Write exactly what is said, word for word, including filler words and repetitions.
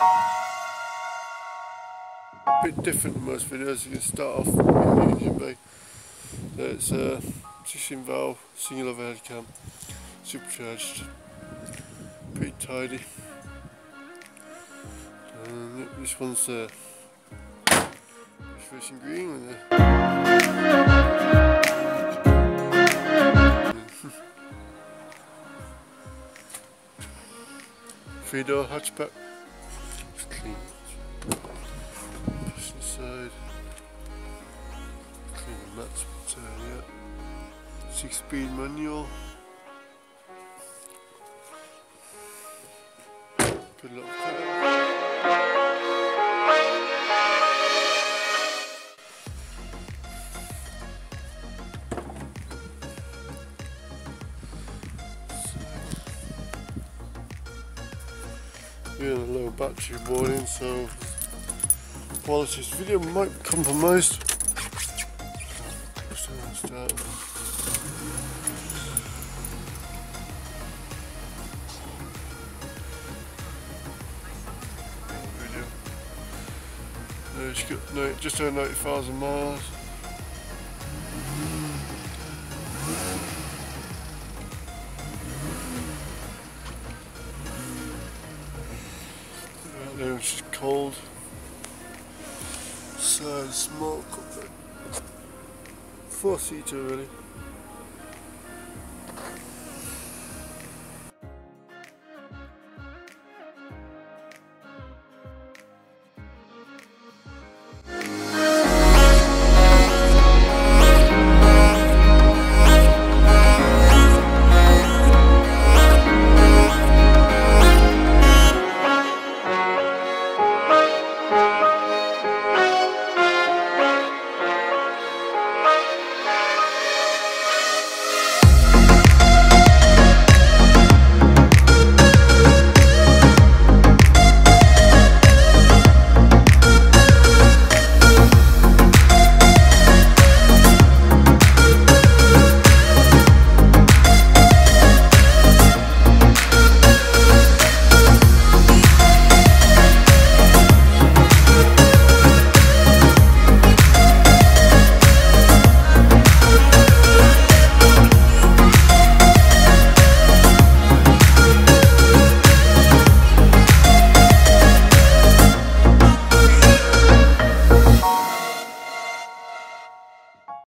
A bit different than most videos. You can start off with the engine bay. It's a sixteen valve, single overhead cam, supercharged, pretty tidy. And this one's uh, racing green with a three door hatchback. Clean. Push inside. Clean the mats. Uh, yeah. Six speed manual. Good little car. We're in a low battery boarding, so quality's video might be compromised. So we'll start. Video. Uh, it's got no, just over ninety thousand miles. It's cold, so smoke, four seater really.